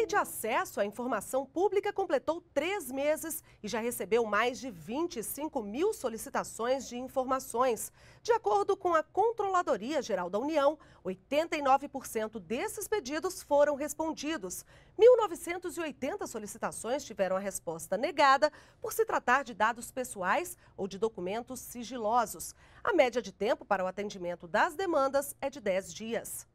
Lei de Acesso à Informação Pública completou 3 meses e já recebeu mais de 25 mil solicitações de informações. De acordo com a Controladoria-Geral da União, 89% desses pedidos foram respondidos. 1.980 solicitações tiveram a resposta negada por se tratar de dados pessoais ou de documentos sigilosos. A média de tempo para o atendimento das demandas é de 10 dias.